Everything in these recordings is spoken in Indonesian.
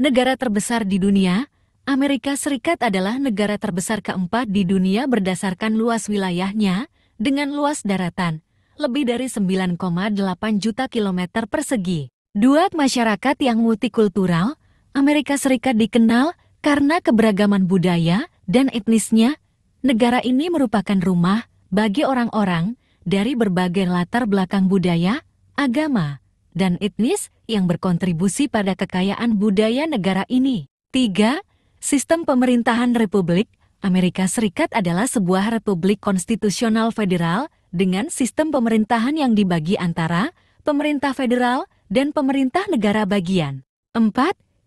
Negara terbesar di dunia, Amerika Serikat adalah negara terbesar keempat di dunia berdasarkan luas wilayahnya, dengan luas daratan, lebih dari 9,8 juta kilometer persegi. Masyarakat yang multikultural, Amerika Serikat dikenal karena keberagaman budaya dan etnisnya. Negara ini merupakan rumah bagi orang-orang dari berbagai latar belakang budaya, agama, dan etnis yang berkontribusi pada kekayaan budaya negara ini. 3. Sistem pemerintahan republik. Amerika Serikat adalah sebuah republik konstitusional federal dengan sistem pemerintahan yang dibagi antara pemerintah federal dan pemerintah negara bagian. 4.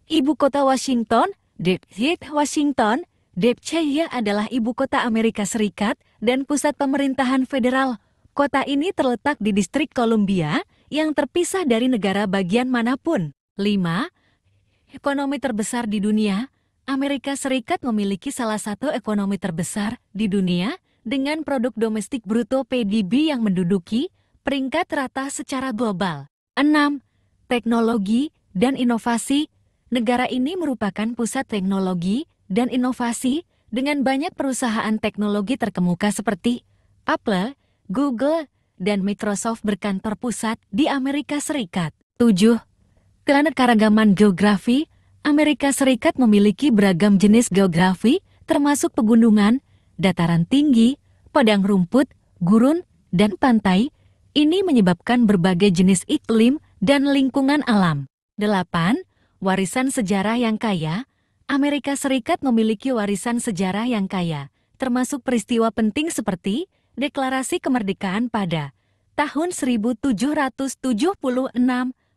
Ibu kota Washington, D.C. Washington, D.C. adalah ibu kota Amerika Serikat dan pusat pemerintahan federal. Kota ini terletak di Distrik Columbia, yang terpisah dari negara bagian manapun. 5. Ekonomi terbesar di dunia. Amerika Serikat memiliki salah satu ekonomi terbesar di dunia, dengan produk domestik bruto (PDB) yang menduduki peringkat rata secara global. 6. Teknologi dan inovasi. Negara ini merupakan pusat teknologi dan inovasi, dengan banyak perusahaan teknologi terkemuka seperti Apple, Google, dan Microsoft berkantor pusat di Amerika Serikat. 7. Keragaman geografi. Amerika Serikat memiliki beragam jenis geografi, termasuk pegunungan, dataran tinggi, padang rumput, gurun, dan pantai. Ini menyebabkan berbagai jenis iklim dan lingkungan alam. 8. Warisan sejarah yang kaya. Amerika Serikat memiliki warisan sejarah yang kaya, termasuk peristiwa penting seperti Deklarasi Kemerdekaan pada tahun 1776,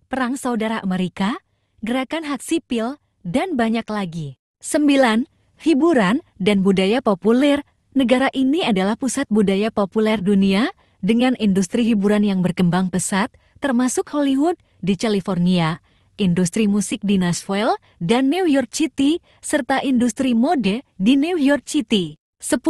Perang Saudara Amerika, Gerakan Hak Sipil, dan banyak lagi. 9. Hiburan dan budaya populer. Negara ini adalah pusat budaya populer dunia dengan industri hiburan yang berkembang pesat, termasuk Hollywood di California, industri musik di Nashville dan New York City, serta industri mode di New York City. 10.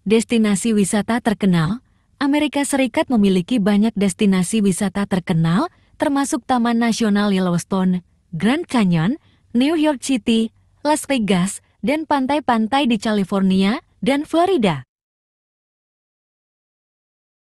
Destinasi wisata terkenal. Amerika Serikat memiliki banyak destinasi wisata terkenal, termasuk Taman Nasional Yellowstone, Grand Canyon, New York City, Las Vegas, dan pantai-pantai di California dan Florida.